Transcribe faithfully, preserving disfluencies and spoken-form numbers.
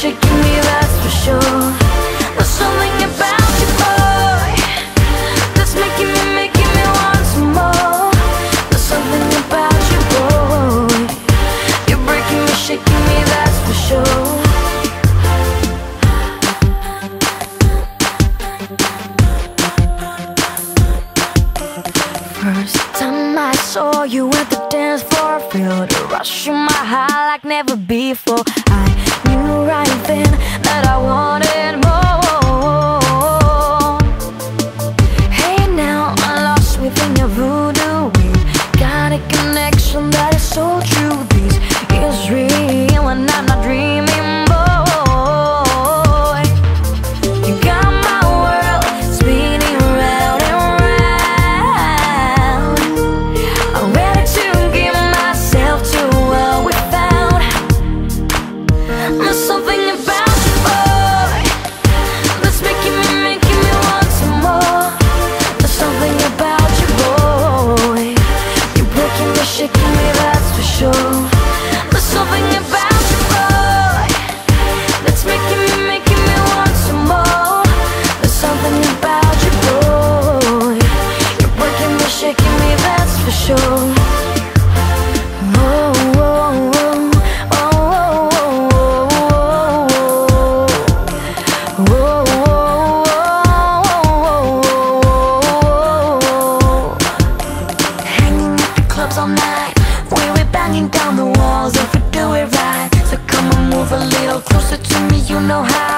shaking me, that's for sure. There's something about you, boy, that's making me, making me want some more. There's something about you, boy, you're breaking me, shaking me, that's for sure. First time I saw you at the dance floor, I felt a rush in my heart like never before. I knew right then that I wanted more. Hey, now I'm lost within your voodoo. We got a connection that is so true. This is real and I'm not dreaming, boy. You got my world spinning round and round. I'm ready to give myself to all we found. There's something about you, boy, that's making me, making me want some more. There's something about you, boy, you're breaking me, shaking me, that's for sure. There's something about you, boy, that's making me, making me want some more. There's something about you, boy, you're breaking me, shaking me, that's for sure. Oh, oh, oh, oh, oh, oh, oh, oh, oh, oh, oh. Hanging at the clubs all night, we were banging down the walls. If we do it right, so come and move a little closer to me, you know how.